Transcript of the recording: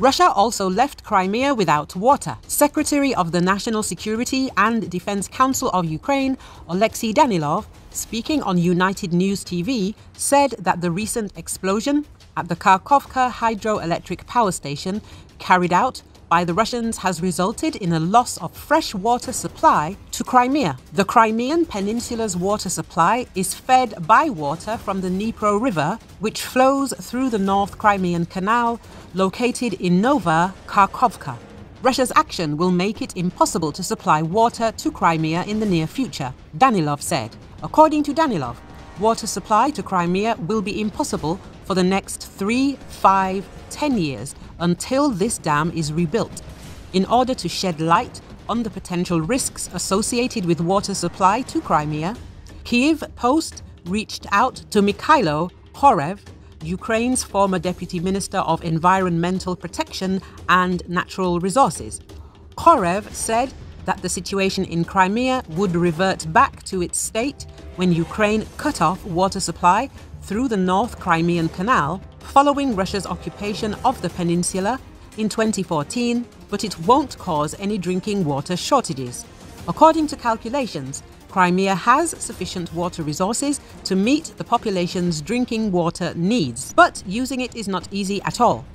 Russia also left Crimea without water. Secretary of the National Security and Defense Council of Ukraine, Oleksiy Danilov, speaking on United News TV, said that the recent explosion at the Kharkovka hydroelectric power station carried out by the Russians has resulted in a loss of fresh water supply to Crimea. The Crimean peninsula's water supply is fed by water from the Dnipro River, which flows through the North Crimean Canal, located in Nova Kakhovka. Russia's action will make it impossible to supply water to Crimea in the near future, Danilov said. According to Danilov, water supply to Crimea will be impossible for the next 3, 5, 10 years until this dam is rebuilt. In order to shed light on the potential risks associated with water supply to Crimea, Kyiv Post reached out to Mykhailo Khorev, Ukraine's former Deputy Minister of Environmental Protection and Natural Resources. Khorev said that the situation in Crimea would revert back to its state when Ukraine cut off water supply through the North Crimean Canal following Russia's occupation of the peninsula in 2014, but it won't cause any drinking water shortages. According to calculations, Crimea has sufficient water resources to meet the population's drinking water needs, but using it is not easy at all.